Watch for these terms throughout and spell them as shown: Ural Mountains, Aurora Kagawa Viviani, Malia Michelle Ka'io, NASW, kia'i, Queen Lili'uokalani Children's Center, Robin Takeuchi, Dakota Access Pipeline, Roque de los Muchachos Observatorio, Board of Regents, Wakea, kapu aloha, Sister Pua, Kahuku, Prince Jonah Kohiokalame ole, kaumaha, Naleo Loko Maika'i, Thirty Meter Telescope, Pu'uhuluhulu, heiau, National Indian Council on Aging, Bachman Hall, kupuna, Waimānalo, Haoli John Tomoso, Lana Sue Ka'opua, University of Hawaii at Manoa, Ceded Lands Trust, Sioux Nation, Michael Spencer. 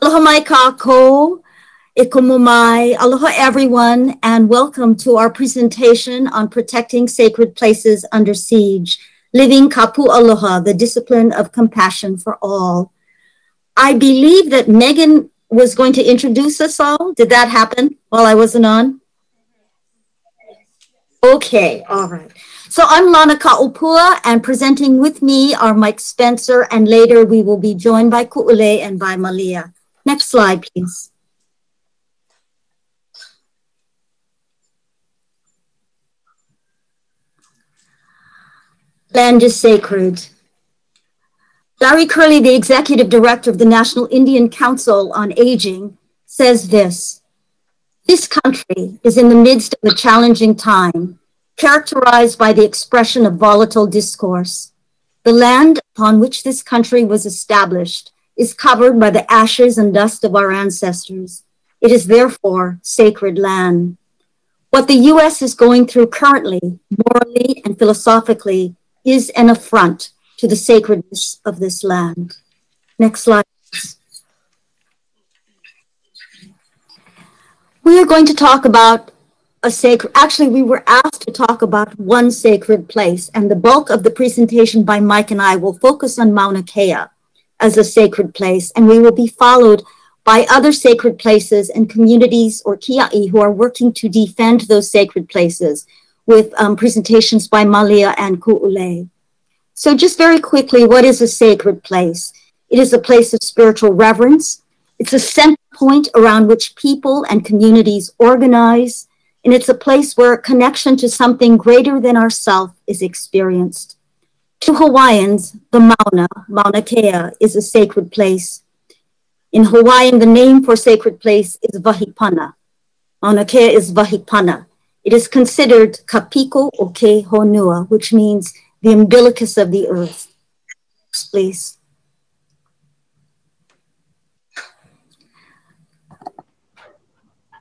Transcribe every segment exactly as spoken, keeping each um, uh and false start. Aloha mai kākou, ikumumai, aloha everyone, and welcome to our presentation on protecting sacred places under siege, living kapu aloha, the discipline of compassion for all. I believe that Megan was going to introduce us all. Did that happen while I wasn't on? Okay, all right. So I'm Lana Ka'opua, and presenting with me are Mike Spencer, and later we will be joined by Ku'ulei and by Malia. Next slide, please. Land is sacred. Barry Curley, the executive director of the National Indian Council on Aging, says this: "This country is in the midst of a challenging time, characterized by the expression of volatile discourse. The land upon which this country was established is covered by the ashes and dust of our ancestors. It is therefore sacred land. What the U S is going through currently, morally and philosophically, is an affront to the sacredness of this land." Next slide. We are going to talk about a sacred, actually we were asked to talk about one sacred place, and the bulk of the presentation by Mike and I will focus on Mauna Kea as a sacred place, and we will be followed by other sacred places and communities or kia'i who are working to defend those sacred places with um, presentations by Malia and Ku'ulei. So just very quickly, what is a sacred place? It is a place of spiritual reverence. It's a center point around which people and communities organize, and it's a place where a connection to something greater than ourself is experienced. To Hawaiians, the Mauna, Mauna Kea, is a sacred place. In Hawaiian, the name for sacred place is Vahipana. Mauna Kea is Vahipana. It is considered Kapiko Oke Honua, which means the umbilicus of the earth. Next, please.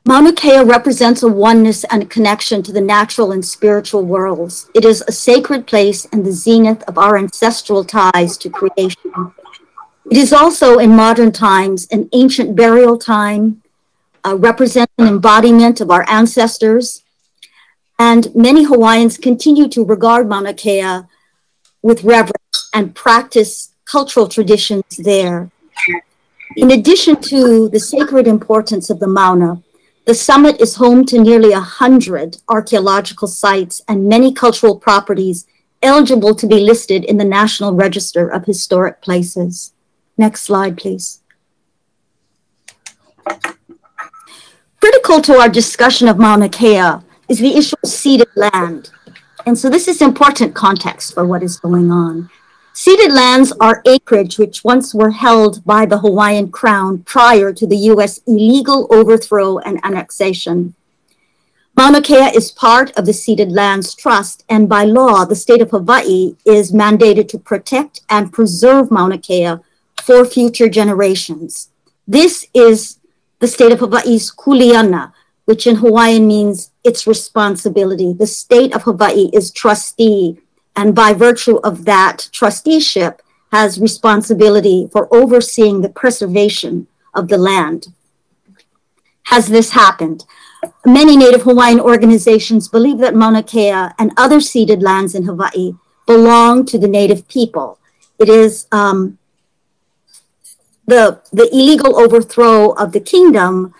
Mauna Kea represents a oneness and a connection to the natural and spiritual worlds. It is a sacred place and the zenith of our ancestral ties to creation. It is also, in modern times, an ancient burial time, uh, represents an embodiment of our ancestors. And many Hawaiians continue to regard Mauna Kea with reverence and practice cultural traditions there. In addition to the sacred importance of the Mauna, the summit is home to nearly one hundred archaeological sites and many cultural properties eligible to be listed in the National Register of Historic Places. Next slide, please. Critical to our discussion of Mauna Kea is the issue of ceded land. And so this is important context for what is going on. Ceded lands are acreage which once were held by the Hawaiian Crown prior to the U S illegal overthrow and annexation. Mauna Kea is part of the Ceded Lands Trust, and by law, the state of Hawaii is mandated to protect and preserve Mauna Kea for future generations. This is the state of Hawaii's kuleana, which in Hawaiian means its responsibility. The state of Hawaii is trustee, and by virtue of that, trusteeship has responsibility for overseeing the preservation of the land. Has this happened? Many Native Hawaiian organizations believe that Mauna Kea and other ceded lands in Hawaii belong to the Native people. It is um, the, the illegal overthrow of the kingdom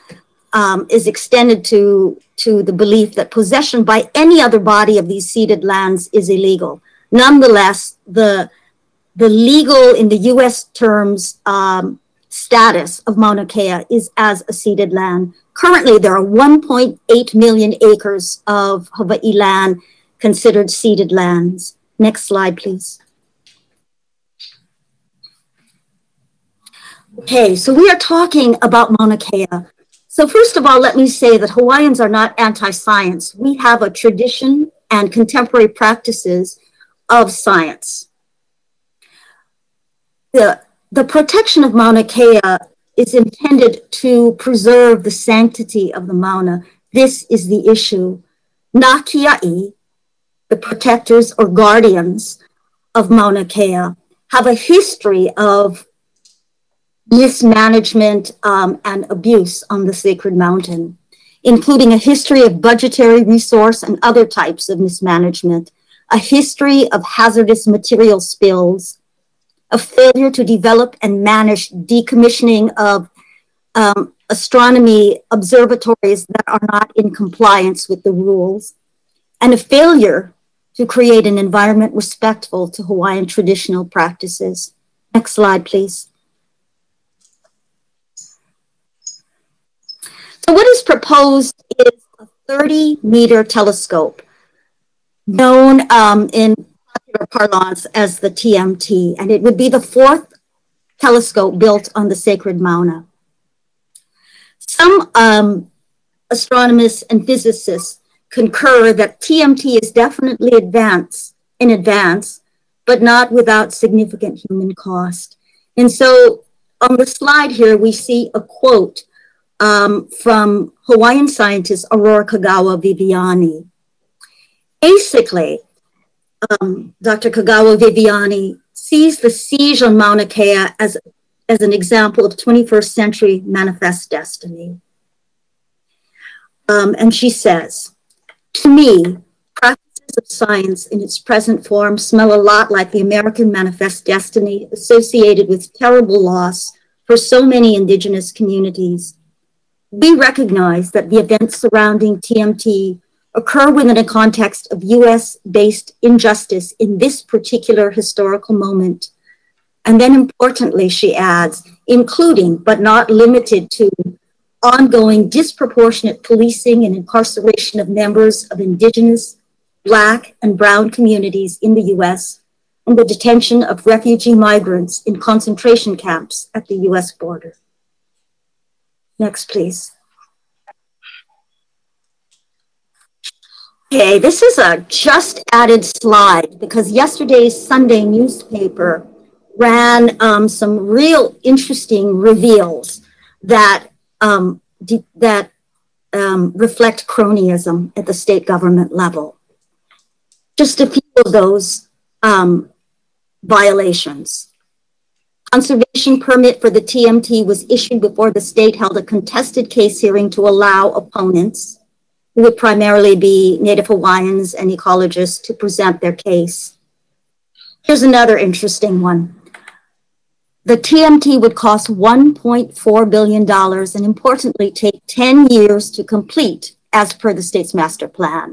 um, is extended to, to the belief that possession by any other body of these ceded lands is illegal. Nonetheless, the, the legal, in the U S terms, um, status of Mauna Kea is as a ceded land. Currently, there are one point eight million acres of Hawaii land considered ceded lands. Next slide, please. Okay, so we are talking about Mauna Kea. So first of all, let me say that Hawaiians are not anti-science. We have a tradition and contemporary practices of science. The, the protection of Mauna Kea is intended to preserve the sanctity of the Mauna. This is the issue. Nā kia'i, the protectors or guardians of Mauna Kea, have a history of mismanagement um, and abuse on the sacred mountain, including a history of budgetary resource and other types of mismanagement, a history of hazardous material spills, a failure to develop and manage decommissioning of um, astronomy observatories that are not in compliance with the rules, and a failure to create an environment respectful to Hawaiian traditional practices. Next slide, please. So what is proposed is a thirty meter telescope, known um, in popular parlance as the T M T, and it would be the fourth telescope built on the sacred Mauna. Some um, astronomers and physicists concur that T M T is definitely advance, in advance, but not without significant human cost. And so on the slide here, we see a quote um, from Hawaiian scientist Aurora Kagawa Viviani. Basically, um, Doctor Kagawa Viviani sees the siege on Mauna Kea as, as an example of twenty-first century manifest destiny. Um, and she says, to me, practices of science in its present form smell a lot like the American manifest destiny associated with terrible loss for so many indigenous communities. We recognize that the events surrounding T M T occur within a context of U S based injustice in this particular historical moment. And then importantly, she adds, including but not limited to ongoing disproportionate policing and incarceration of members of indigenous, black, and brown communities in the U S and the detention of refugee migrants in concentration camps at the U S border. Next, please. Okay, this is a just added slide because yesterday's Sunday newspaper ran um, some real interesting reveals that Um, that um, reflect cronyism at the state government level. Just a few of those um, violations. Conservation permit for the T M T was issued before the state held a contested case hearing to allow opponents, who would primarily be Native Hawaiians and ecologists, to present their case. Here's another interesting one. The T M T would cost one point four billion dollars and importantly take ten years to complete as per the state's master plan.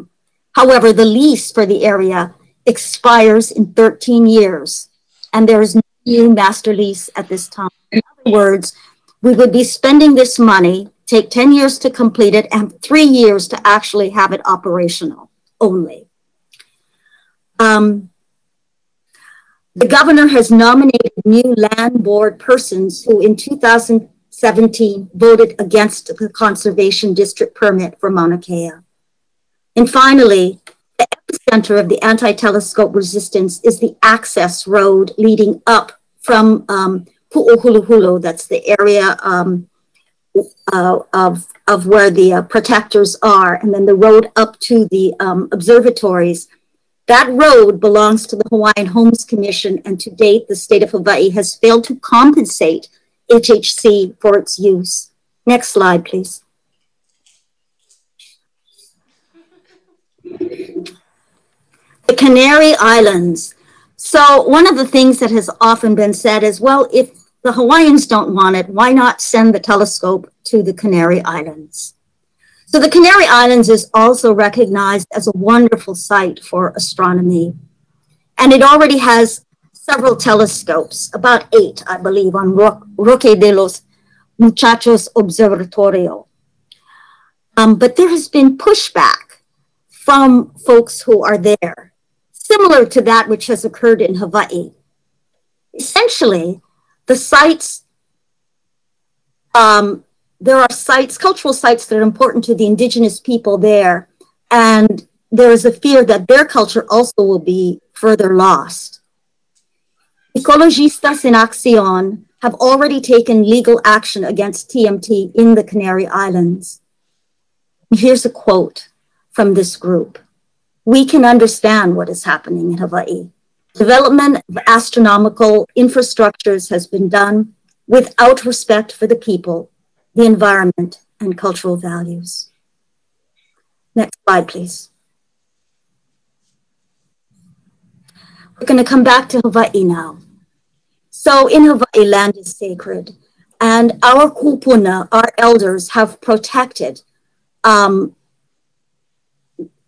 However, the lease for the area expires in thirteen years and there is no new master lease at this time. In other words, we would be spending this money, take ten years to complete it and three years to actually have it operational only. Um, The governor has nominated new land board persons who in two thousand seventeen voted against the conservation district permit for Mauna Kea. And finally, the epicenter of the anti-telescope resistance is the access road leading up from um, Pu'uhuluhulu, that's the area um, uh, of, of where the uh, protectors are, and then the road up to the um, observatories. That road belongs to the Hawaiian Homes Commission, and to date, the state of Hawaii has failed to compensate H H C for its use. Next slide, please. The Canary Islands. So one of the things that has often been said is, well, if the Hawaiians don't want it, why not send the telescope to the Canary Islands? So the Canary Islands is also recognized as a wonderful site for astronomy. And it already has several telescopes, about eight, I believe, on Ro Roque de los Muchachos Observatorio. Um, but there has been pushback from folks who are there, similar to that which has occurred in Hawaii. Essentially, the sites, um, there are sites, cultural sites that are important to the indigenous people there. And there is a fear that their culture also will be further lost. Ecologistas en Acción have already taken legal action against T M T in the Canary Islands. Here's a quote from this group. We can understand what is happening in Hawaii. Development of astronomical infrastructures has been done without respect for the people, the environment, and cultural values. Next slide, please. We're going to come back to Hawaii now. So in Hawaii, land is sacred, and our kupuna, our elders, have protected um,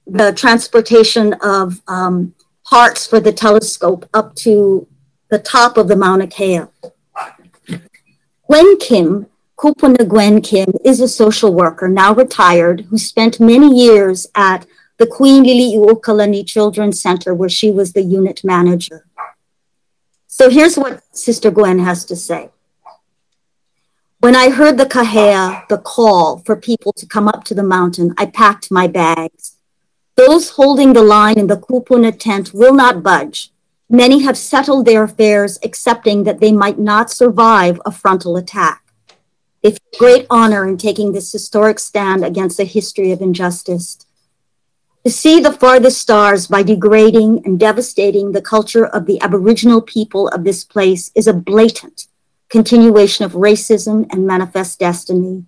the transportation of um, parts for the telescope up to the top of the Mauna Kea. Gwen Kim, Kupuna Gwen Kim, is a social worker, now retired, who spent many years at the Queen Lili'uokalani Children's Center, where she was the unit manager. So here's what Sister Gwen has to say. When I heard the kahea, the call for people to come up to the mountain, I packed my bags. Those holding the line in the kupuna tent will not budge. Many have settled their affairs, accepting that they might not survive a frontal attack. They feel great honor in taking this historic stand against a history of injustice. To see the farthest stars by degrading and devastating the culture of the Aboriginal people of this place is a blatant continuation of racism and manifest destiny.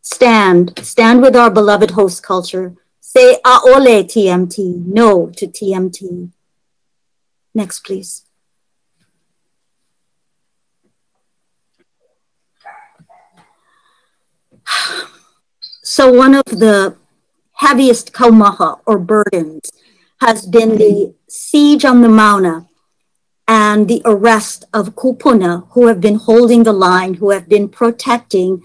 Stand, stand with our beloved host culture. Say aole T M T, no to T M T. Next, please. So one of the heaviest kaumaha, or burdens, has been the siege on the Mauna and the arrest of kupuna who have been holding the line, who have been protecting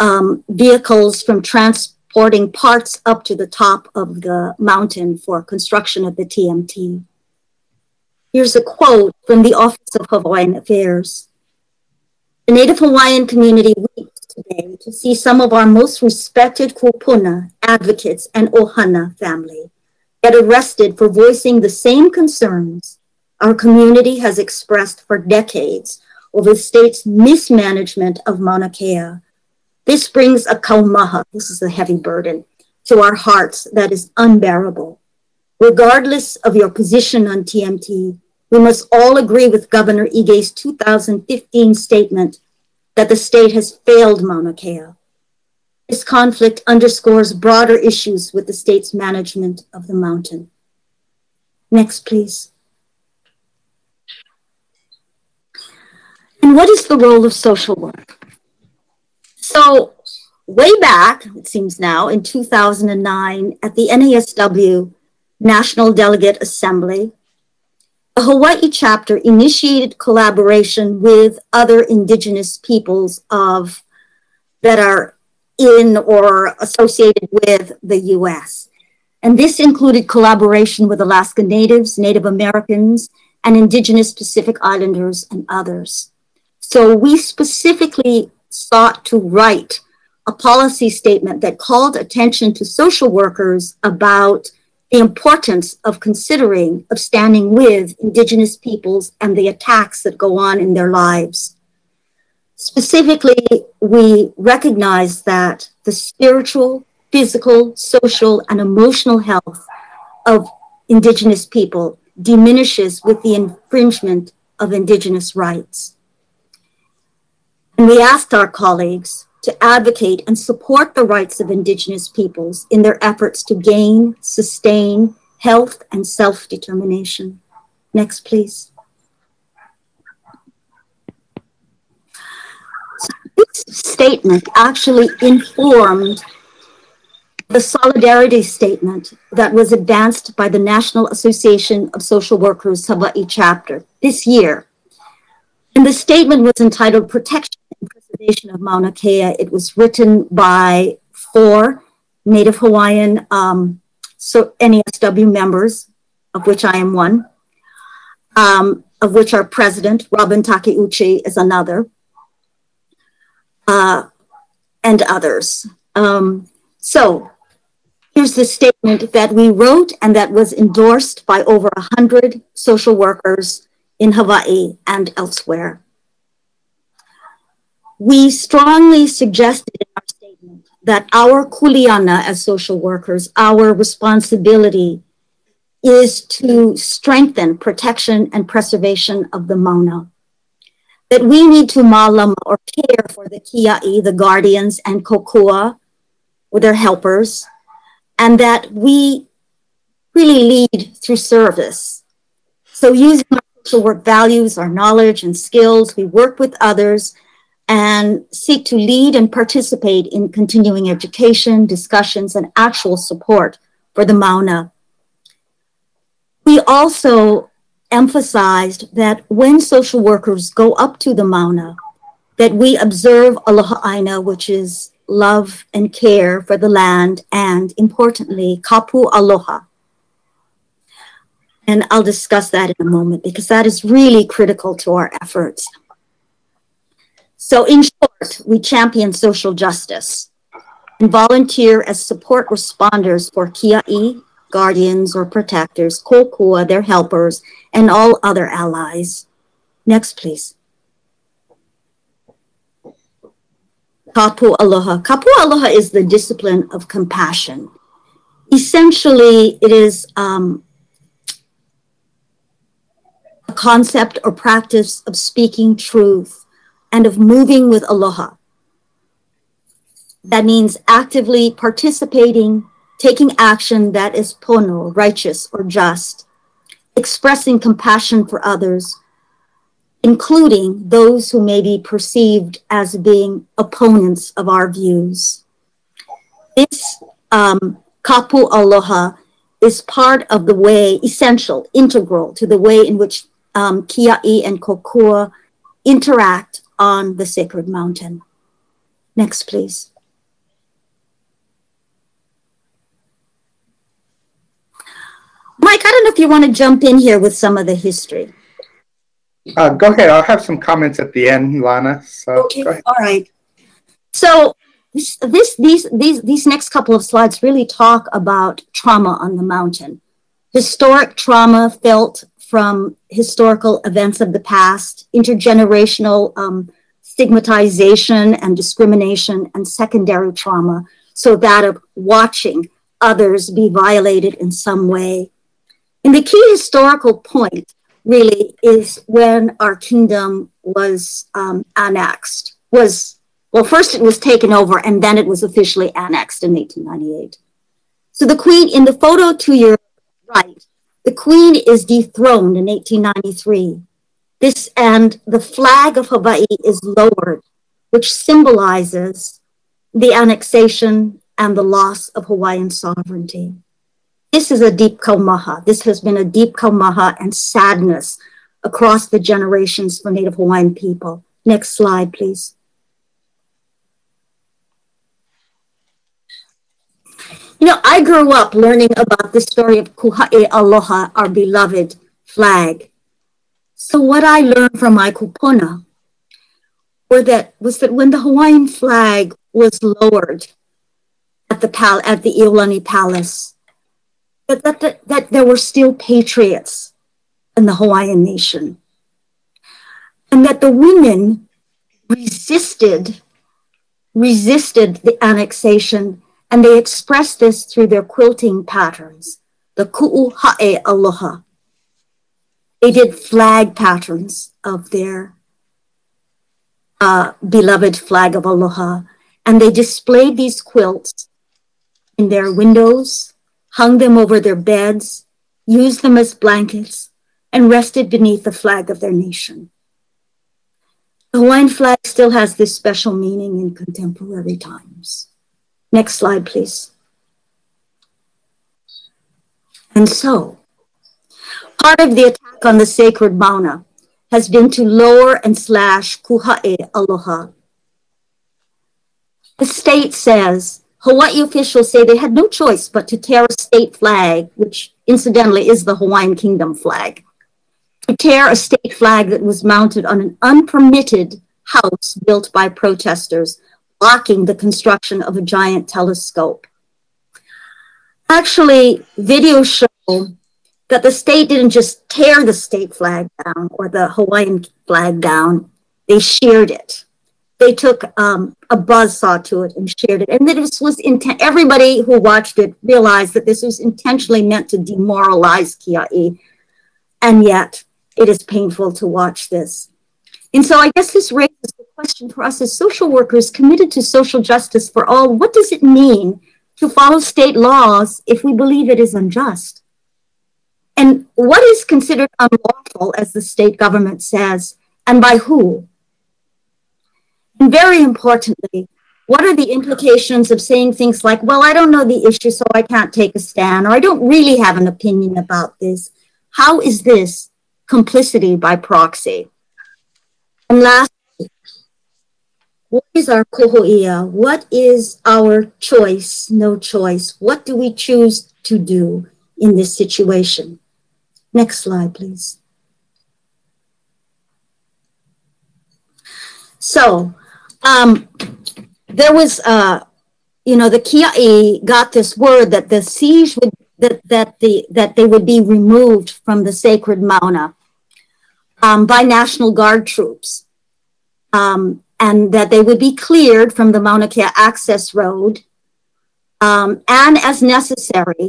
um, vehicles from transporting parts up to the top of the mountain for construction of the T M T. Here's a quote from the Office of Hawaiian Affairs. The Native Hawaiian community weeps today to see some of our most respected kupuna, advocates, and ohana family get arrested for voicing the same concerns our community has expressed for decades over the state's mismanagement of Mauna Kea. This brings a kaumaha, this is a heavy burden, to our hearts that is unbearable. Regardless of your position on T M T, we must all agree with Governor Ige's two thousand fifteen statement that the state has failed Mauna Kea. This conflict underscores broader issues with the state's management of the mountain. Next, please. And what is the role of social work? So way back, it seems now, in two thousand nine, at the N A S W National Delegate Assembly, the Hawaii chapter initiated collaboration with other indigenous peoples of, that are in or associated with the U S. And this included collaboration with Alaska Natives, Native Americans, and indigenous Pacific Islanders and others. So we specifically sought to write a policy statement that called attention to social workers about the importance of considering, of standing with indigenous peoples and the attacks that go on in their lives. Specifically, we recognize that the spiritual, physical, social, and emotional health of indigenous people diminishes with the infringement of indigenous rights. And we asked our colleagues to advocate and support the rights of indigenous peoples in their efforts to gain, sustain health and self-determination. Next, please. So this statement actually informed the solidarity statement that was advanced by the National Association of Social Workers Hawaii chapter this year. And the statement was entitled Protection of Mauna Kea. It was written by four Native Hawaiian um, so N A S W members, of which I am one, um, of which our president, Robin Takeuchi, is another, uh, and others. Um, so here's the statement that we wrote and that was endorsed by over one hundred social workers in Hawaii and elsewhere. We strongly suggested in our statement that our kuleana as social workers, our responsibility is to strengthen protection and preservation of the Mauna. that we need to malama or care for the kia'i, the guardians, and kokua, or their helpers, and that we really lead through service. So using our social work values, our knowledge and skills, we work with others and seek to lead and participate in continuing education, discussions, and actual support for the Mauna. We also emphasized that when social workers go up to the Mauna, that we observe aloha aina, which is love and care for the land, and importantly, kapu aloha. And I'll discuss that in a moment because that is really critical to our efforts. So in short, we champion social justice and volunteer as support responders for kia'i, guardians or protectors, kokua, their helpers, and all other allies. Next, please. Kapu aloha. Kapu aloha is the discipline of compassion. Essentially, it is um, a concept or practice of speaking truth and of moving with aloha. That means actively participating, taking action that is pono, righteous or just, expressing compassion for others, including those who may be perceived as being opponents of our views. This um, kapu aloha is part of the way, essential, integral to the way in which um, kia'i and kokua interact on the sacred mountain. Next, please. Mike, I don't know if you want to jump in here with some of the history. Uh, go ahead. I'll have some comments at the end, Lana. So okay. Go ahead. All right. So this, this, these, these, these next couple of slides really talk about trauma on the mountain, historic trauma felt from historical events of the past, intergenerational um, stigmatization and discrimination, and secondary trauma. So that of watching others be violated in some way. And the key historical point really is when our kingdom was um, annexed, was, well, first it was taken over and then it was officially annexed in eighteen ninety-eight. So the queen, in the photo to your right, the queen is dethroned in eighteen ninety-three. This and the flag of Hawaii is lowered, which symbolizes the annexation and the loss of Hawaiian sovereignty. This is a deep kaumaha. This has been a deep kaumaha and sadness across the generations for Native Hawaiian people. Next slide, please. You know, I grew up learning about the story of Kuha'e Aloha, our beloved flag. So what I learned from my kupuna were that, was that when the Hawaiian flag was lowered at the, pal at the Iolani Palace, That, that, that there were still patriots in the Hawaiian nation, and that the women resisted, resisted the annexation, and they expressed this through their quilting patterns, the ku'uha'e aloha. They did flag patterns of their uh, beloved flag of aloha, and they displayed these quilts in their windows, hung them over their beds, used them as blankets, and rested beneath the flag of their nation. The Hawaiian flag still has this special meaning in contemporary times. Next slide, please. And so, part of the attack on the sacred Mauna has been to lower and slash kuha'e aloha. The state says, Hawaii officials say they had no choice but to tear a state flag, which incidentally is the Hawaiian Kingdom flag, to tear a state flag that was mounted on an unpermitted house built by protesters, blocking the construction of a giant telescope. Actually, videos show that the state didn't just tear the state flag down or the Hawaiian flag down, they sheared it. They took um, a buzzsaw to it and shared it. And this was intent, everybody who watched it realized that this was intentionally meant to demoralize kia'i. And yet, it is painful to watch this. And so I guess this raises the question for us as social workers committed to social justice for all, what does it mean to follow state laws if we believe it is unjust? And what is considered unlawful, as the state government says, and by who? And very importantly, what are the implications of saying things like, well, I don't know the issue, so I can't take a stand, or I don't really have an opinion about this. How is this complicity by proxy? And lastly, what is our koho'ia? What is our choice, no choice? What do we choose to do in this situation? Next slide, please. So, um, there was, uh, you know, the Kia'i got this word that the siege would, that, that, the, that they would be removed from the sacred Mauna um, by National Guard troops, um, and that they would be cleared from the Mauna Kea access road, um, and as necessary,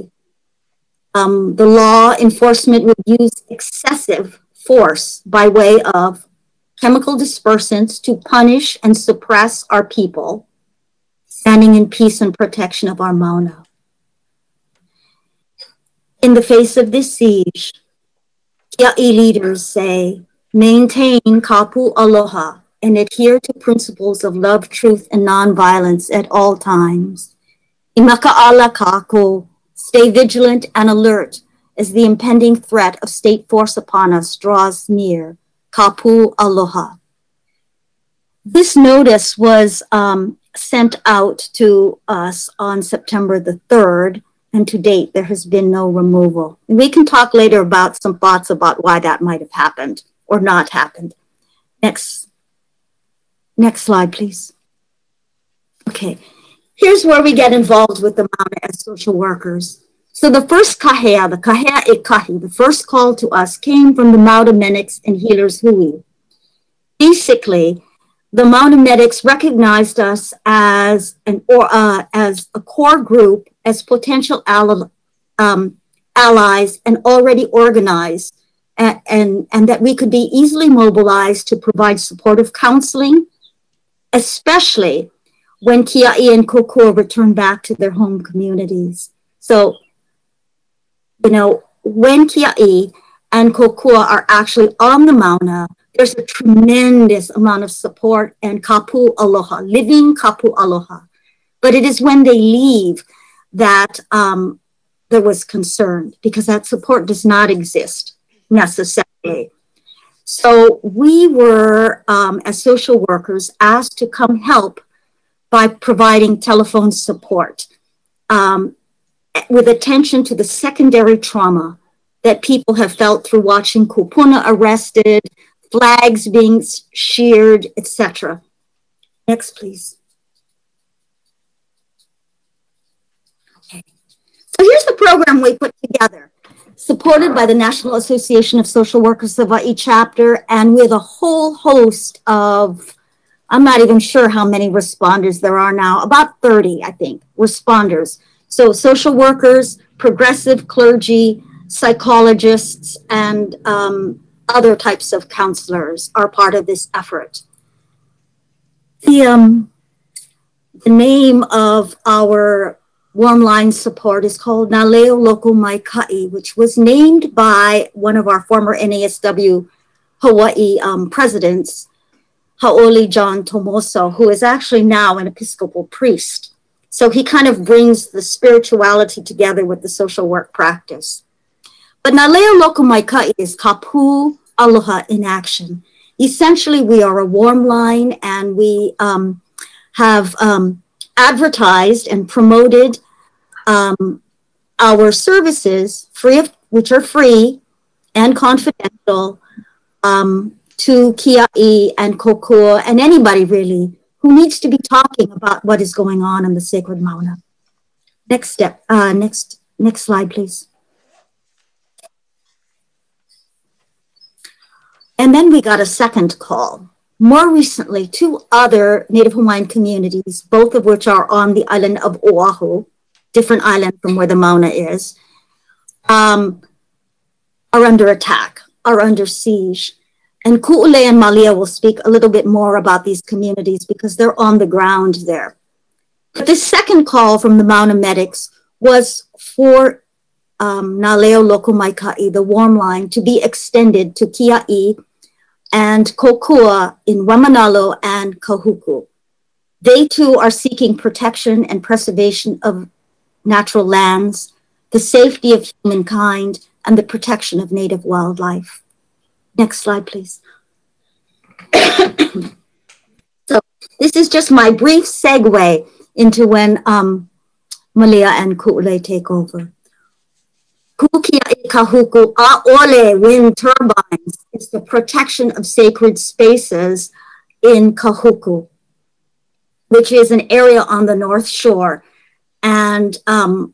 Um, the law enforcement would use excessive force by way of chemical dispersants to punish and suppress our people, standing in peace and protection of our Mauna. In the face of this siege, Kia'i leaders say, maintain kapu aloha and adhere to principles of love, truth, and nonviolence at all times. I maka'ala kākou. Stay vigilant and alert as the impending threat of state force upon us draws near. Kapu aloha. This notice was um, sent out to us on September the third, and to date, there has been no removal. And we can talk later about some thoughts about why that might have happened or not happened. Next, next slide, please. Okay. Here's where we get involved with the Mauna as social workers. So the first kahea, the kahea e kahi, the first call to us came from the Mauna medics and healers hui. Basically, the Mauna medics recognized us as an or uh, as a core group, as potential al um, allies, and already organized, and, and and that we could be easily mobilized to provide supportive counseling, especially when Kia'i and Kokua return back to their home communities. So, you know, when Kia'i and Kokua are actually on the Mauna, there's a tremendous amount of support and kapu aloha, living kapu aloha. But it is when they leave that um, there was concern, because that support does not exist necessarily. So we were, um, as social workers, asked to come help by providing telephone support um, with attention to the secondary trauma that people have felt through watching kupuna arrested, flags being sheared, et cetera. Next, please. Okay. So here's the program we put together, supported by the National Association of Social Workers of Hawaii chapter, and with a whole host of, I'm not even sure how many responders there are now, about thirty, I think, responders. So social workers, progressive clergy, psychologists, and um, other types of counselors are part of this effort. The, um, the name of our warm line support is called Naleo Loko Maika'i, which was named by one of our former N A S W Hawaii um, presidents, Haoli John Tomoso, who is actually now an Episcopal priest. So he kind of brings the spirituality together with the social work practice. But Naleo Loko Maika'i is kapu aloha in action. Essentially, we are a warm line, and we um, have um, advertised and promoted um, our services, free of, which are free and confidential, um, to Kia'i and Kokua and anybody really who needs to be talking about what is going on in the sacred Mauna. Next step, uh, next, next slide, please. And then we got a second call. More recently, two other Native Hawaiian communities, both of which are on the island of Oahu, different island from where the Mauna is, um, are under attack, are under siege. And Ku'ule and Malia will speak a little bit more about these communities because they're on the ground there. But this second call from the Mauna medics was for um, Naleo Loko Maika'i, the warm line, to be extended to Kia'i and Kokua in Waimānalo and Kahuku. They too are seeking protection and preservation of natural lands, the safety of humankind, and the protection of native wildlife. Next slide, please. So this is just my brief segue into when um, Malia and Ku'ule take over. Kukia'i Kahuku A'ole wind turbines is the protection of sacred spaces in Kahuku, which is an area on the North Shore. And um,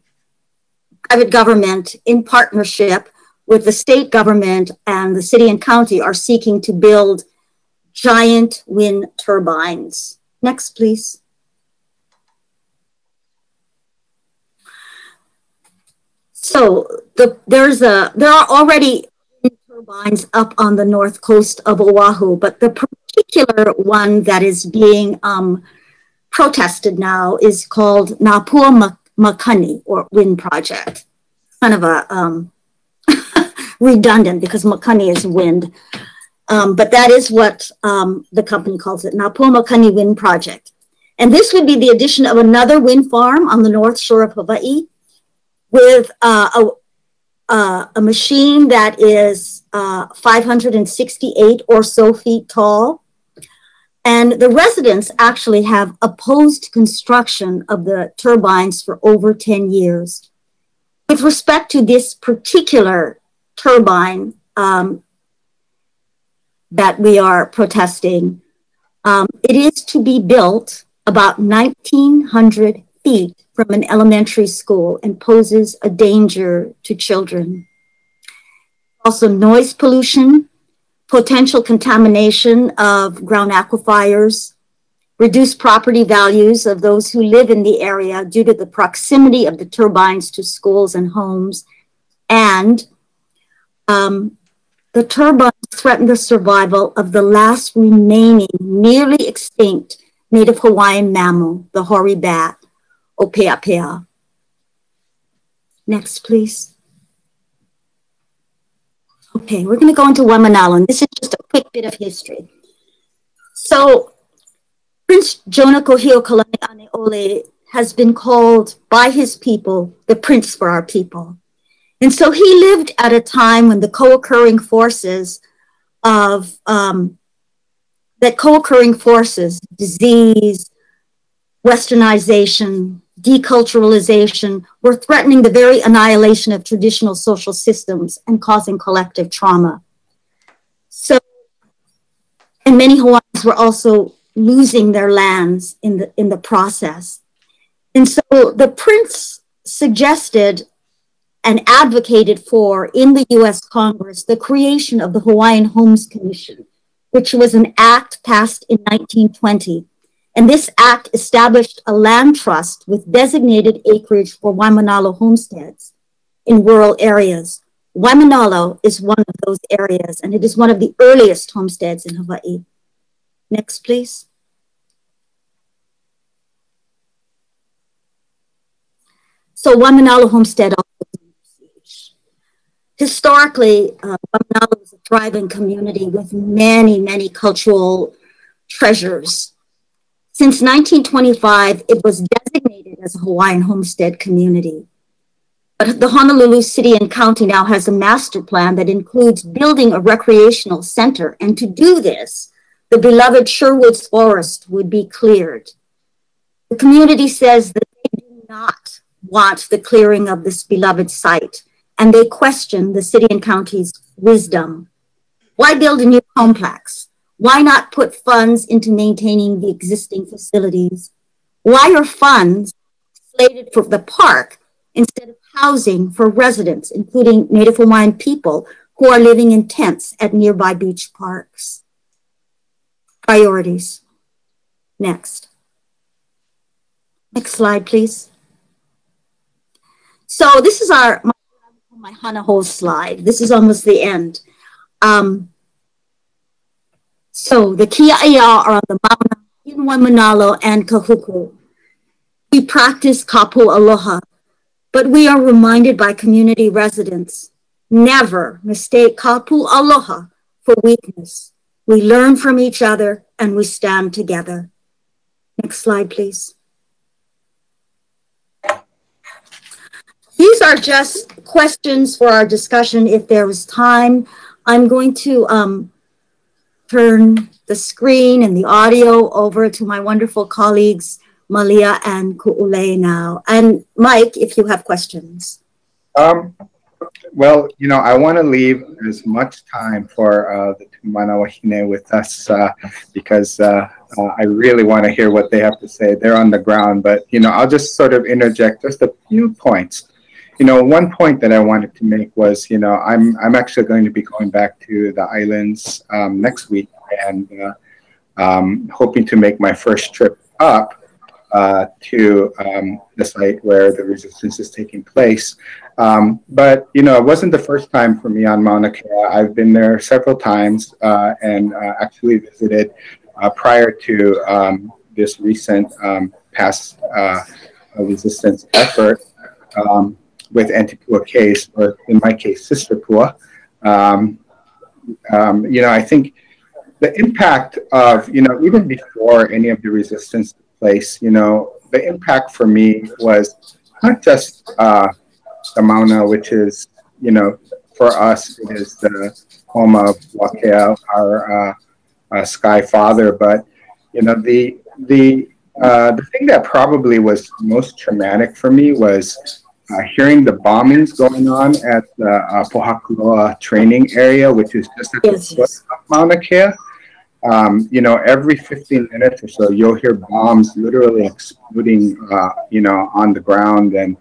private government in partnership with the state government and the city and county are seeking to build giant wind turbines. Next, please. So the, there's a, there are already wind turbines up on the north coast of Oahu, but the particular one that is being um, protested now is called Napua Makani or Wind Project. Kind of a um, redundant because Makani is wind, um, but that is what um, the company calls it, Napua Makani Wind Project. And this would be the addition of another wind farm on the north shore of Hawaii with uh, a, uh, a machine that is uh, five hundred sixty-eight or so feet tall. And the residents actually have opposed construction of the turbines for over ten years. With respect to this particular turbine um, that we are protesting, um, it is to be built about nineteen hundred feet from an elementary school and poses a danger to children. Also noise pollution, potential contamination of ground aquifers, reduced property values of those who live in the area due to the proximity of the turbines to schools and homes, and um, the turbines threaten the survival of the last remaining nearly extinct native Hawaiian mammal, the hoary bat, Opeapea. Next, please. Okay, we're gonna go into Waimānalo, and this is just a quick bit of history. So Prince Jonah Kohiokalame ole has been called by his people, the prince for our people. And so he lived at a time when the co-occurring forces of, um, that co-occurring forces, disease, westernization, deculturalization were threatening the very annihilation of traditional social systems and causing collective trauma. So, and many Hawaiians were also losing their lands in the, in the process. And so the prince suggested and advocated for, in the U S Congress, the creation of the Hawaiian Homes Commission, which was an act passed in nineteen twenty. And this act established a land trust with designated acreage for Waimānalo homesteads in rural areas. Waimānalo is one of those areas, and it is one of the earliest homesteads in Hawaii. Next, please. So Waimānalo homestead also is historically, uh, Waimānalo was a thriving community with many, many cultural treasures. Since nineteen twenty-five, it was designated as a Hawaiian homestead community. But the Honolulu City and County now has a master plan that includes building a recreational center. And to do this, the beloved Sherwood Forest would be cleared. The community says that they do not want the clearing of this beloved site, and they question the city and county's wisdom. Why build a new complex? Why not put funds into maintaining the existing facilities? Why are funds slated for the park instead of housing for residents, including Native Hawaiian people who are living in tents at nearby beach parks? Priorities. Next. Next slide, please. So this is our my, my Hana Hole slide. This is almost the end. Um, So the Kia'ia are on the mauna in Waimānalo and Kahuku. We practice kapu aloha, but we are reminded by community residents, never mistake kapu aloha for weakness. We learn from each other and we stand together. Next slide, please. These are just questions for our discussion if there is time. I'm going to um, turn the screen and the audio over to my wonderful colleagues, Malia and Ku'ulei now. And Mike, if you have questions. Um, well, you know, I want to leave as much time for uh, the two mana wahine with us uh, because uh, uh, I really want to hear what they have to say. They're on the ground, but, you know, I'll just sort of interject just a few points. You know, one point that I wanted to make was, you know, I'm, I'm actually going to be going back to the islands um, next week and uh, um, hoping to make my first trip up Uh, to um, the site where the resistance is taking place. Um, but, you know, it wasn't the first time for me on Mauna Kea. I've been there several times uh, and uh, actually visited uh, prior to um, this recent um, past uh, resistance effort um, with Aunty Pua case, or in my case, Sister Pua. Um, um, you know, I think the impact of, you know, even before any of the resistance place, you know, the impact for me was not just uh, the Mauna, which is, you know, for us, it is the home of Wakea, our uh, uh, sky father, but, you know, the, the, uh, the thing that probably was most traumatic for me was uh, hearing the bombings going on at the uh, Pohakuloa training area, which is just at the yes, foot yes. of Mauna Kea. Um, you know, every fifteen minutes or so, you'll hear bombs literally exploding, uh, you know, on the ground. And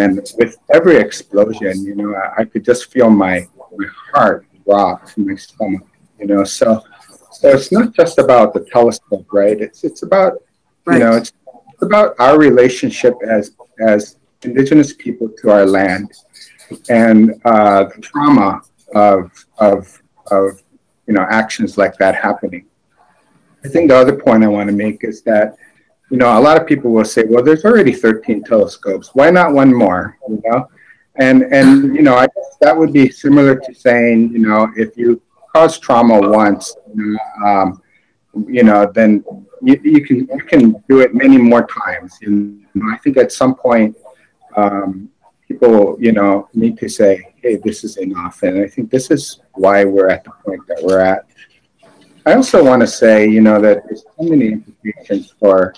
and with every explosion, you know, I, I could just feel my, my heart drop in my stomach, you know. So so it's not just about the telescope, right? It's it's about, right. you know, it's, it's about our relationship as, as indigenous people to our land and uh, the trauma of, of, of, you know, actions like that happening. I think the other point I want to make is that, you know, a lot of people will say, well, there's already thirteen telescopes. Why not one more, you know? And, and you know, I guess that would be similar to saying, you know, if you cause trauma once, you know, um, you know then you, you, can, you can do it many more times. And I think at some point, um, people, you know, need to say, hey, this is enough. And I think this is why we're at the point that we're at. I also want to say, you know, that there's so many implications for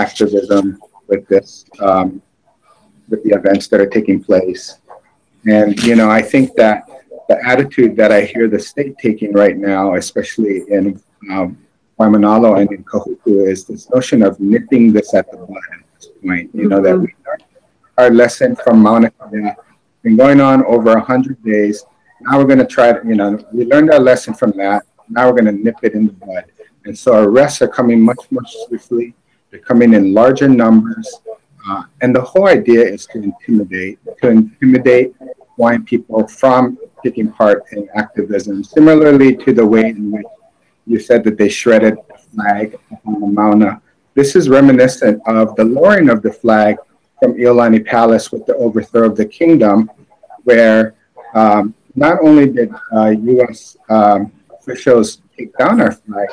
activism with this, um, with the events that are taking place. And, you know, I think that the attitude that I hear the state taking right now, especially in um, Waimānalo and in Kahuku, is this notion of nipping this at the bud at this point, you know, that we learned our lesson from Mauna Kea. Been going on over a hundred days. Now we're going to try to, you know, we learned our lesson from that. Now we're going to nip it in the bud. And so arrests are coming much more swiftly. They're coming in larger numbers. Uh, and the whole idea is to intimidate, to intimidate Hawaiian people from taking part in activism. Similarly to the way in which you said that they shredded the flag on the Mauna. This is reminiscent of the lowering of the flag from Iolani Palace with the overthrow of the kingdom, where um, not only did uh, U S um, officials take down our flag,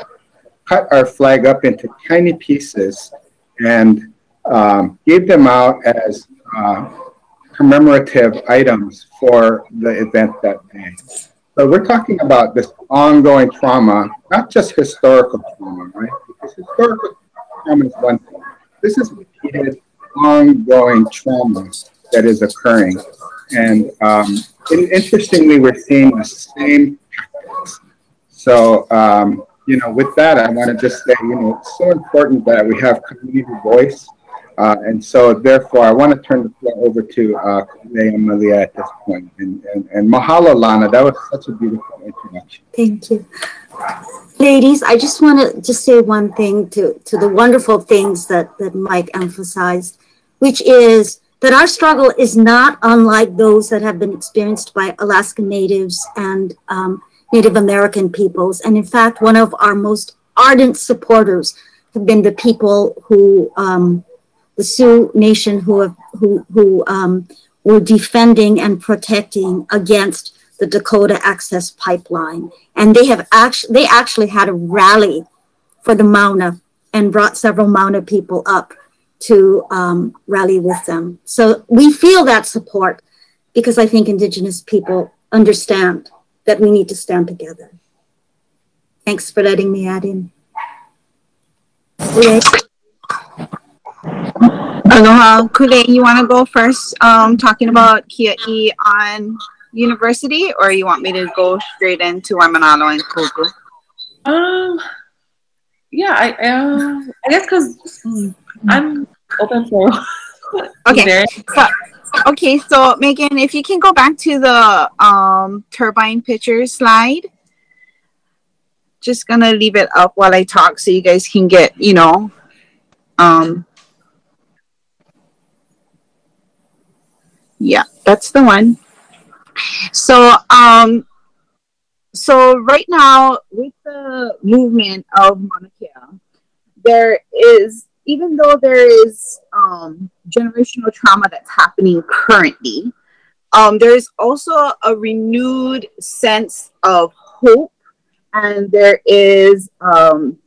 cut our flag up into tiny pieces and um, gave them out as uh, commemorative items for the event that day. So we're talking about this ongoing trauma, not just historical trauma, right? Because historical trauma is one thing. This is repeated ongoing trauma that is occurring. And um, in, interestingly, we're seeing the same tactics. So, um, you know, with that, I want to just say, you know, it's so important that we have community voice. Uh, and so, therefore, I want to turn the floor over to uh, Ku'ulei and Malia at this point. And, and, and mahalo, Lana. That was such a beautiful introduction. Thank you. Ladies, I just want to just say one thing to, to the wonderful things that, that Mike emphasized, which is that our struggle is not unlike those that have been experienced by Alaska Natives and um, Native American peoples. And in fact, one of our most ardent supporters have been the people who, um, the Sioux Nation, who have, who, who um, were defending and protecting against the Dakota Access Pipeline. And they have actually, they actually had a rally for the Mauna and brought several Mauna people up to um, rally with them. So we feel that support because I think Indigenous people understand that we need to stand together. Thanks for letting me add in. Kule. Aloha. Kule, you want to go first um, talking about Kia'i on university, or you want me to go straight into Waimānalo and Kuku? Um, yeah, I, uh, I guess because I'm open for okay. So, okay, so Megan, if you can go back to the um, turbine picture slide. Just gonna leave it up while I talk so you guys can get, you know, um, yeah, that's the one. So, um, so right now with the movement of Mauna Kea, there is, even though there is um, generational trauma that's happening currently, um, there is also a renewed sense of hope, and there is um,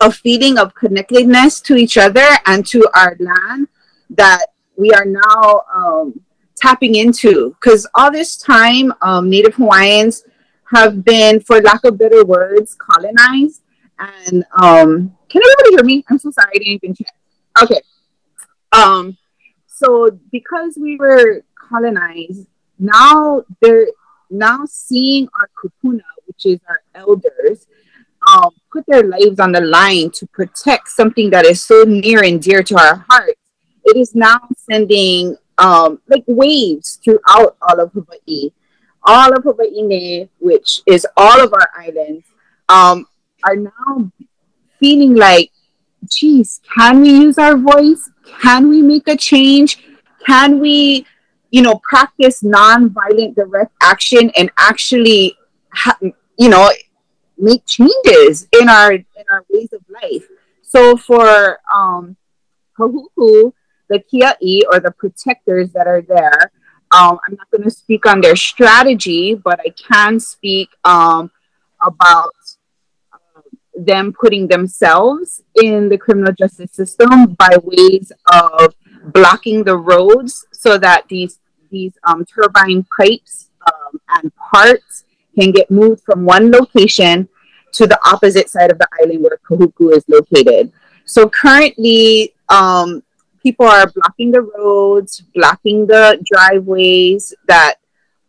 a feeling of connectedness to each other and to our land that we are now um, tapping into. Because all this time, um, Native Hawaiians have been, for lack of better words, colonized. And um, can everybody hear me? I'm so sorry, I didn't even check. Okay. Um, so because we were colonized, now they're now seeing our kupuna, which is our elders, um, put their lives on the line to protect something that is so near and dear to our hearts. It is now sending um, like waves throughout all of Hawaii. All of Hawaii'ne, which is all of our islands, um, are now feeling like, geez, can we use our voice? Can we make a change? Can we, you know, practice nonviolent direct action and actually, you know, make changes in our in our ways of life? So for um, Kahuku, the Kia'i, or the protectors that are there, um, I'm not going to speak on their strategy, but I can speak um, about them putting themselves in the criminal justice system by ways of blocking the roads so that these these um, turbine pipes um, and parts can get moved from one location to the opposite side of the island where Kahuku is located. So currently, um, people are blocking the roads, blocking the driveways that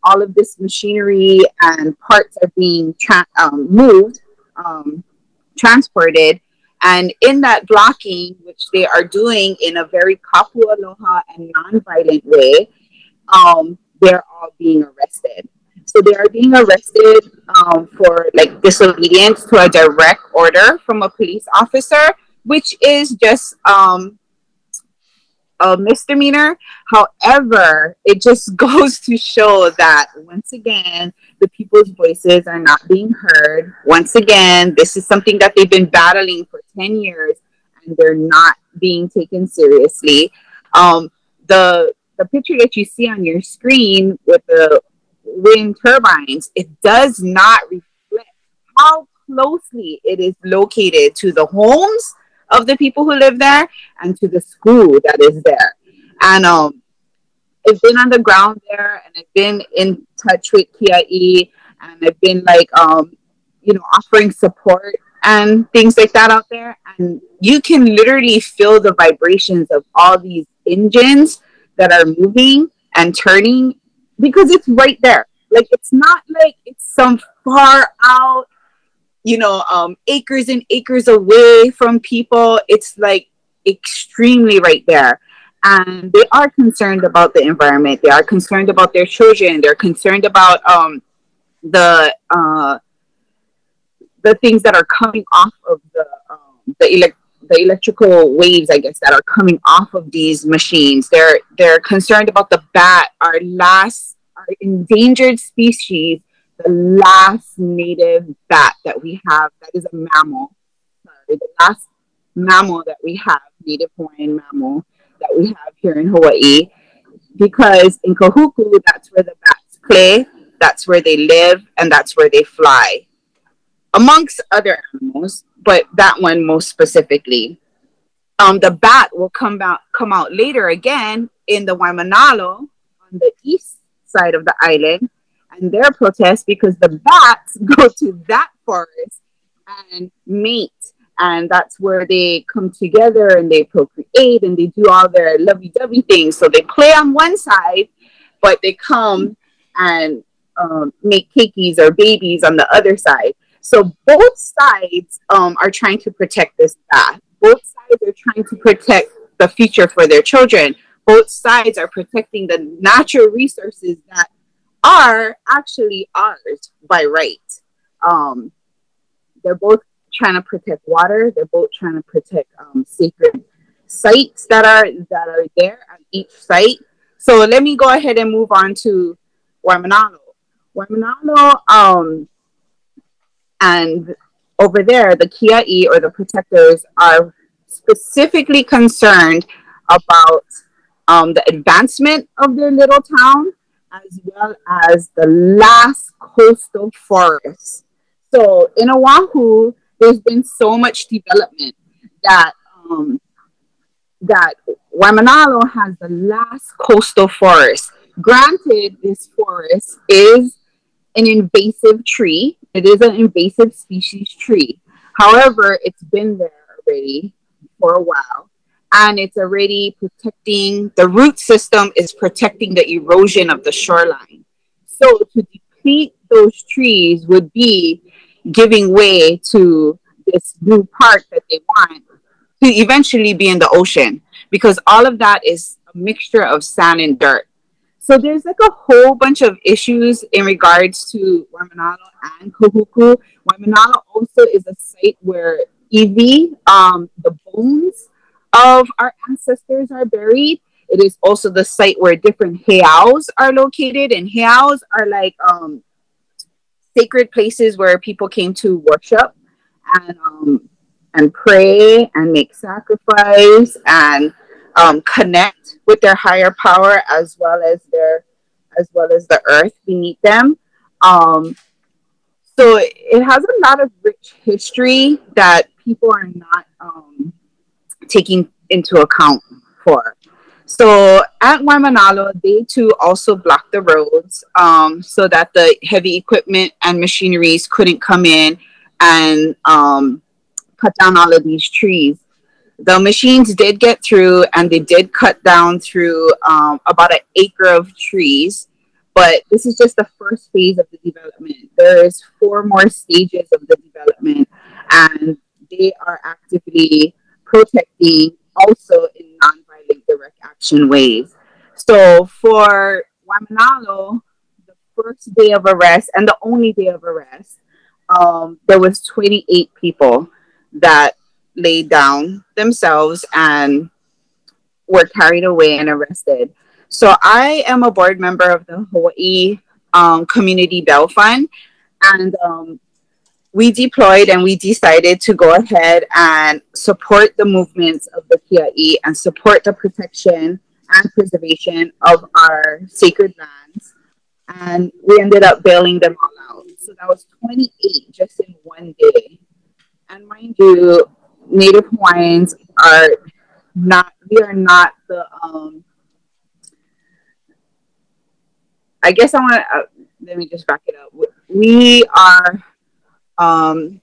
all of this machinery and parts are being tra um, moved. Um, transported, and in that blocking, which they are doing in a very kapu aloha and non-violent way, um, they're all being arrested. So they are being arrested um, for like disobedience to a direct order from a police officer, which is just um, a misdemeanor. However, it just goes to show that once again, the people's voices are not being heard. Once again, this is something that they've been battling for ten years, and they're not being taken seriously. Um, the, the picture that you see on your screen with the wind turbines, it does not reflect how closely it is located to the homes of the people who live there and to the school that is there. And um, I've been on the ground there, and I've been in touch with Kia'i, and I've been like, um, you know, offering support and things like that out there. And you can literally feel the vibrations of all these engines that are moving and turning because it's right there. Like, it's not like it's some far out, you know, um, acres and acres away from people. It's like extremely right there. And they are concerned about the environment. They are concerned about their children. They're concerned about um, the uh, the things that are coming off of the um, the, elect the electrical waves, I guess, that are coming off of these machines. They're they're concerned about the bat, our last our endangered species the last native bat that we have that is a mammal. Sorry, the last mammal that we have, native Hawaiian mammal that we have here in Hawaii, because in Kahuku, that's where the bats play, that's where they live, and that's where they fly, amongst other animals, but that one most specifically. Um, the bat will come out, come out later again in the Waimānalo on the east side of the island, and their protest because the bats go to that forest and mate, and that's where they come together and they procreate and they do all their lovey-dovey things. So they play on one side, but they come and um, make keikis or babies on the other side. So both sides um, are trying to protect this bat. Both sides are trying to protect the future for their children. Both sides are protecting the natural resources that are actually ours by right. Um, they're both trying to protect water. They're both trying to protect um, sacred sites that are that are there at each site. So let me go ahead and move on to Waimānalo. Waimānalo, um, and over there, the Kia'i or the protectors are specifically concerned about um, the advancement of their little town, as well as the last coastal forest. So in Oahu, there's been so much development that um, that Waimānalo has the last coastal forest. Granted, this forest is an invasive tree. It is an invasive species tree. However, it's been there already for a while, and it's already protecting, the root system is protecting the erosion of the shoreline. So to deplete those trees would be giving way to this new park that they want to eventually be in the ocean, because all of that is a mixture of sand and dirt. So there's like a whole bunch of issues in regards to Waimānalo and Kahuku. Waimānalo also is a site where iwi, um, the bones of our ancestors, are buried. It is also the site where different heiaus are located, and heiaus are like um, sacred places where people came to worship and um, and pray and make sacrifice and um, connect with their higher power, as well as their as well as the earth beneath them. Um, so it has a lot of rich history that people are not um, taking into account for. So at Waimānalo, they too also blocked the roads um, so that the heavy equipment and machineries couldn't come in and um, cut down all of these trees. The machines did get through, and they did cut down through um, about an acre of trees. But this is just the first phase of the development. There is four more stages of the development, and they are actively protecting also in non-violent direct action ways. So for Waimānalo, the first day of arrest and the only day of arrest, um, there was twenty-eight people that laid down themselves and were carried away and arrested. So I am a board member of the Hawaii um, Community Bell Fund, and um, we deployed and we decided to go ahead and support the movements of the Kia'i and support the protection and preservation of our sacred lands. And we ended up bailing them all out. So that was twenty-eight just in one day. And mind you, Native Hawaiians are not, we are not the, um, I guess I want to, uh, let me just back it up. We are, um,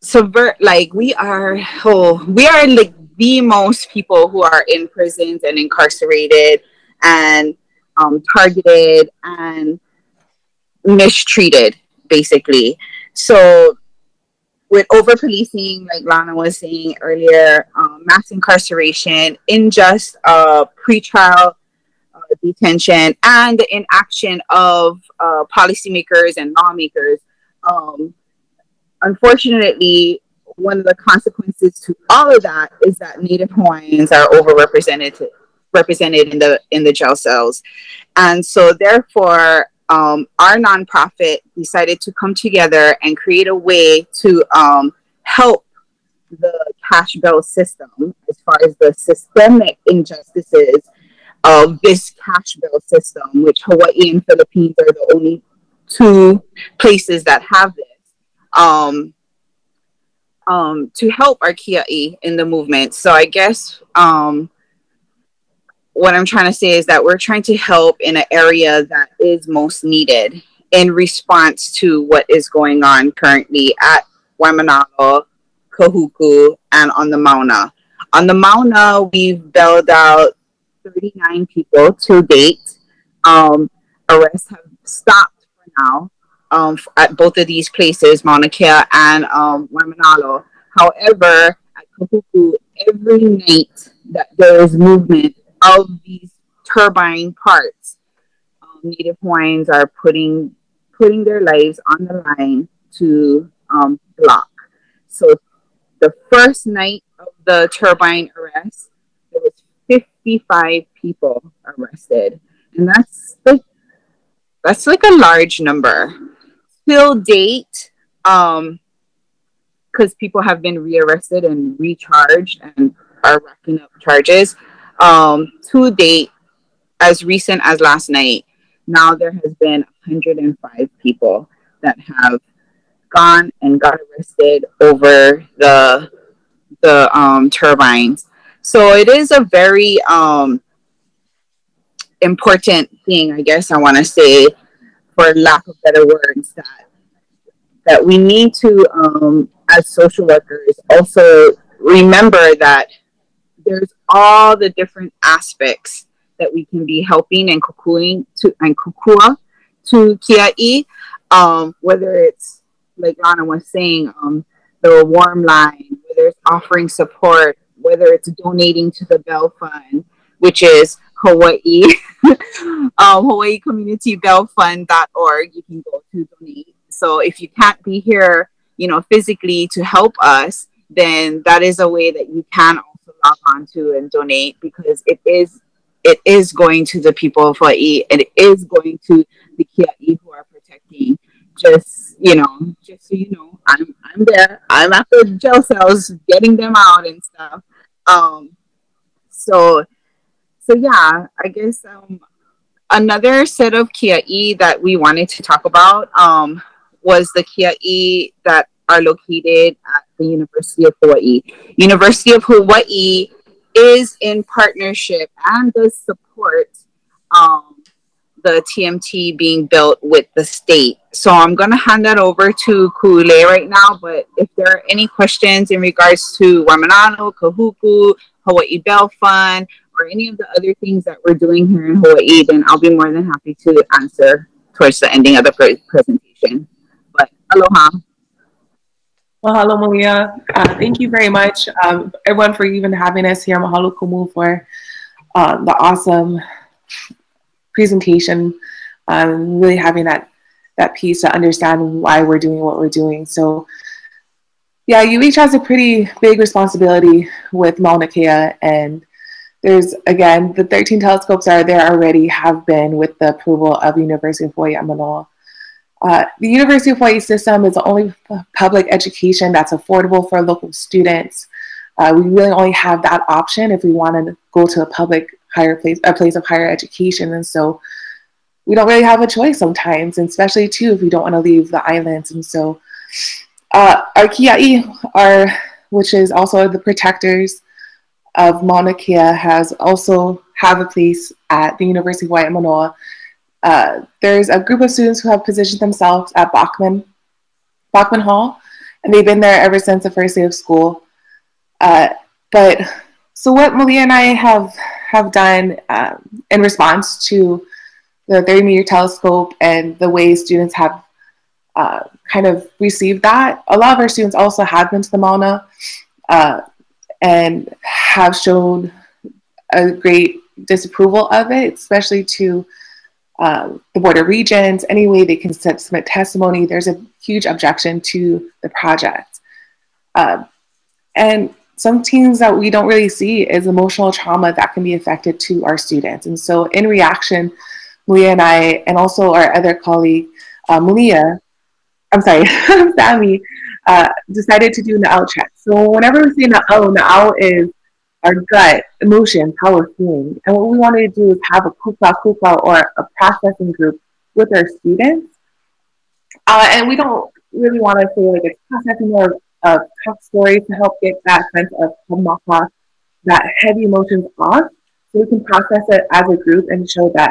subvert, like we are, oh, we are like the most people who are in prisons and incarcerated and um, targeted and mistreated, basically. So with over-policing, like Lana was saying earlier, um, mass incarceration, unjust uh, pretrial uh, detention, and the inaction of uh, policymakers and lawmakers. Um, unfortunately, one of the consequences to all of that is that Native Hawaiians are overrepresented represented in the in the jail cells. And so therefore, um, our nonprofit decided to come together and create a way to um, help the cash bail system as far as the systemic injustices of this cash bail system, which Hawaii and Philippines are the only two places that have this, um, um, to help our kia'i in the movement. So I guess um, what I'm trying to say is that we're trying to help in an area that is most needed in response to what is going on currently at Waimānalo, Kahuku, and on the Mauna. On the Mauna, we've bailed out thirty-nine people to date. Um, arrests have stopped for now um, at both of these places, Mauna Kea and um, Waimānalo. However, at Kahuku, every night that there is movement of these turbine parts, um, Native Hawaiians are putting putting their lives on the line to um, block. So the first night of the turbine arrest, there was fifty-five people arrested, and that's like, that's like a large number. Till date, um, because people have been rearrested and recharged and are racking up charges. Um, to date, as recent as last night, now there has been one hundred five people that have gone and got arrested over the the um, turbines. So it is a very um, important thing, I guess I want to say, for lack of better words, that that we need to, um, as social workers, also remember that there's all the different aspects that we can be helping and kukuing to and kukua to kia'i, um, whether it's, like Lana was saying, um, the warm line, whether it's offering support, whether it's donating to the Bell Fund, which is Hawaii, um, Hawaii Community Bell Fund dot org. You can go to donate. So if you can't be here, you know, physically to help us, then that is a way that you can also log on to and donate, because it is it is going to the people of Hawaii. It is going to the kia'i who are protecting. Just, you know, just so you know, I'm, I'm there. I'm at the jail cells getting them out and stuff. Um, so, so yeah, I guess um, another set of kia'i that we wanted to talk about um, was the kia'i that are located at the University of Hawaii. University of Hawaii is in partnership and does support um, the T M T being built with the state. So I'm going to hand that over to Ku'ulei right now, but if there are any questions in regards to Waimānalo, Kahuku, Hawaii Bell Fund, or any of the other things that we're doing here in Hawaii, then I'll be more than happy to answer towards the ending of the pre presentation. But aloha. Well, hello, Malia. Uh, thank you very much, um, everyone, for even having us here. Mahalo kumu for uh, the awesome presentation, um, really having that, that piece to understand why we're doing what we're doing. So yeah, you each has a pretty big responsibility with Mauna Kea, and there's, again, the thirteen telescopes are there already, have been with the approval of the University of Hawaii at Manoa. Uh, the University of Hawaii system is the only public education that's affordable for local students. Uh, we really only have that option if we want to go to a public higher place, a place of higher education. And so we don't really have a choice sometimes, and especially too if we don't want to leave the islands. And so uh, our kia'i, our, which is also the protectors of Mauna Kea, has also have a place at the University of Hawaii at Manoa. Uh, there's a group of students who have positioned themselves at Bachman, Bachman Hall, and they've been there ever since the first day of school. Uh, but so what Malia and I have have done um, in response to the thirty meter telescope and the way students have uh, kind of received that. A lot of our students also have been to the Mauna uh, and have shown a great disapproval of it, especially to uh, the Board of Regents. Any way they can submit testimony, there's a huge objection to the project. Uh, and some things that we don't really see is emotional trauma that can be affected to our students. And so in reaction, Malia and I, and also our other colleague, uh, Malia, I'm sorry, Sammy, uh, decided to do na'au check. So whenever we say na'au, na'au is our gut, emotions, how we're feeling. And what we wanted to do is have a kuka kuka or a processing group with our students. Uh, and we don't really want to say like it's processing or a tough story to help get that sense of hamaha, that heavy emotions off, so we can process it as a group and show that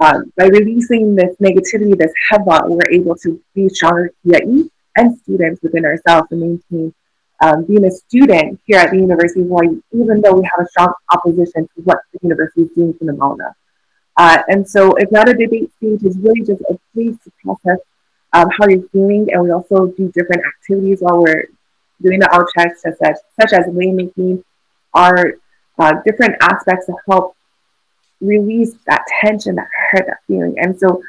um, by releasing this negativity, this heva, we're able to be stronger kia'i and students within ourselves and maintain um, being a student here at the University of Hawaii, even though we have a strong opposition to what the university is doing to the Mauna. Uh, and so it's not a debate stage, it's really just a place to process um, how you're feeling, and we also do different activities while we're doing the out checks, such as, such as waymaking, are uh, different aspects to help release that tension, that hurt, that feeling. And so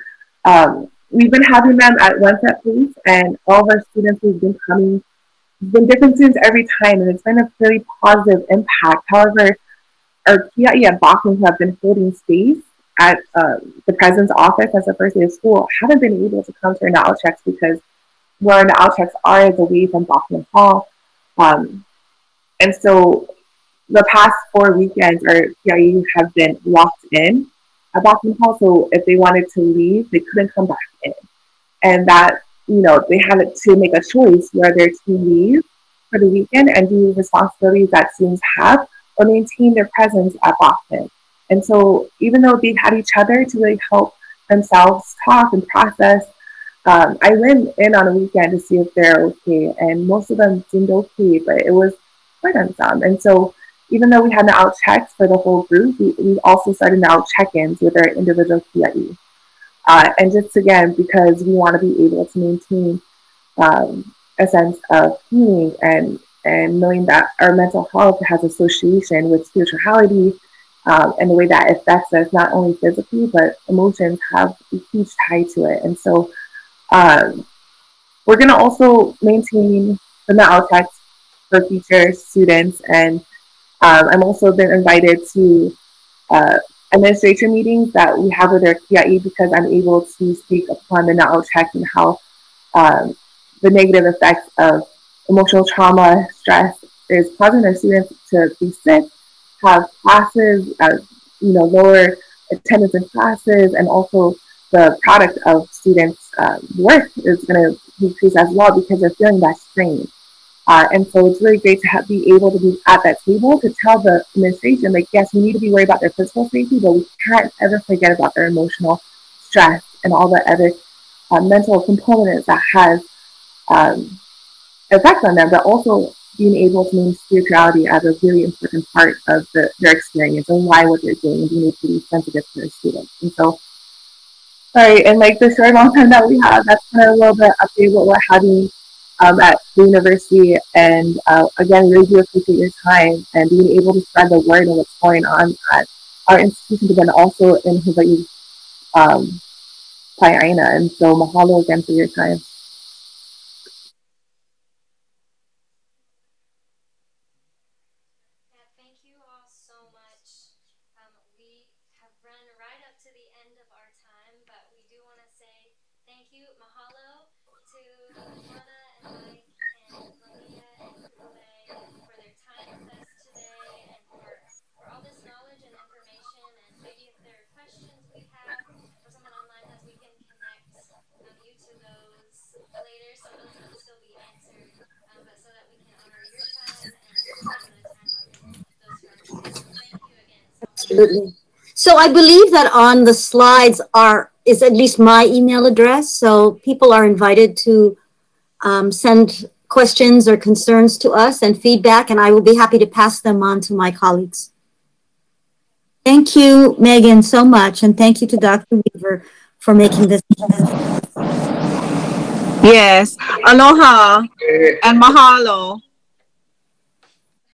um, we've been having them at once at least, and all of our students who've been coming, been different students every time, and it's been a really positive impact. However, our Kia'i at Boston who have been holding space at uh, the president's office as the first day of school haven't been able to come to our out checks because where our na'au checks are is away from Boston Hall. Um, and so the past four weekends, our Kia'i have been locked in at Boston Hall. So if they wanted to leave, they couldn't come back in. And that, you know, they had to make a choice whether to leave for the weekend and do responsibilities that students have or maintain their presence at Boston. And so even though they had each other to really help themselves talk and process, Um, I went in on a weekend to see if they're okay, and most of them seemed okay, but it was quite unsome. And so even though we had the out checks for the whole group, we, we also started out check-ins with our individual Kia'i. Uh, and just again, because we want to be able to maintain um, a sense of healing and, and knowing that our mental health has association with spirituality um, and the way that affects us, not only physically, but emotions have a huge tie to it. And so Um, we're going to also maintain the na'au checks for future students, and um, I'm also been invited to uh, administration meetings that we have with our Kia'i because I'm able to speak upon the na'au check and how um, the negative effects of emotional trauma, stress is causing our students to be sick, have classes, uh, you know, lower attendance in classes, and also the product of students' uh, work is going to decrease as well because they're feeling that strain. Uh, and so it's really great to have, be able to be at that table to tell the administration, like, yes, we need to be worried about their physical safety, but we can't ever forget about their emotional stress and all the other uh, mental components that has um, effects on them, but also being able to maintain spirituality as a really important part of the, their experience and why what they're doing, and being able to be sensitive to their students. And so Sorry, and like the short long time that we have, that's kind of a little bit update what we're having um, at the university. And uh, again, really do appreciate your time and being able to spread the word of what's going on at our institution, but then also in Hawaii, um, Pai'aina. And so mahalo again for your time. Absolutely. So I believe that on the slides are is at least my email address, so people are invited to um, send questions or concerns to us and feedback, and I will be happy to pass them on to my colleagues. Thank you, Megan, so much, and thank you to Doctor Weaver for making this. Yes, aloha and mahalo.